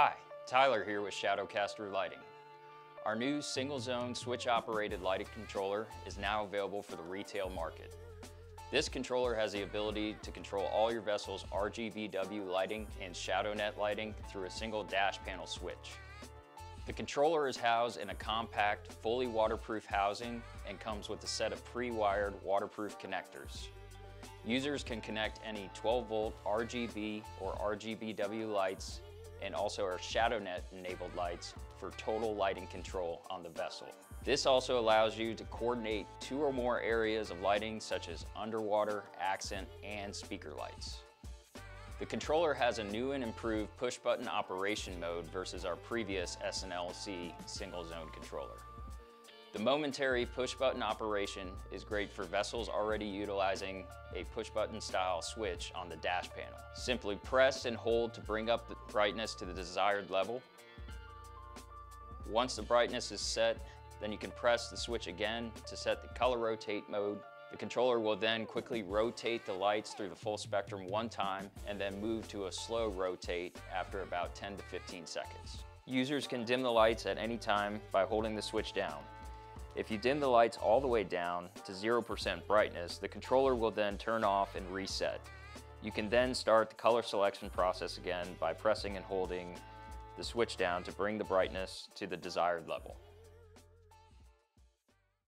Hi, Tyler here with Shadowcaster Lighting. Our new single-zone switch-operated lighting controller is now available for the retail market. This controller has the ability to control all your vessel's RGBW lighting and ShadowNet lighting through a single dash panel switch. The controller is housed in a compact, fully waterproof housing and comes with a set of pre-wired waterproof connectors. Users can connect any 12-volt RGB or RGBW lights and also our ShadowNet enabled lights for total lighting control on the vessel. This also allows you to coordinate two or more areas of lighting such as underwater, accent, and speaker lights. The controller has a new and improved push-button operation mode versus our previous SNLC single-zone controller. The momentary push-button operation is great for vessels already utilizing a push-button style switch on the dash panel. Simply press and hold to bring up the brightness to the desired level. Once the brightness is set, then you can press the switch again to set the color rotate mode. The controller will then quickly rotate the lights through the full spectrum one time and then move to a slow rotate after about 10 to 15 seconds. Users can dim the lights at any time by holding the switch down. If you dim the lights all the way down to 0% brightness, the controller will then turn off and reset. You can then start the color selection process again by pressing and holding the switch down to bring the brightness to the desired level.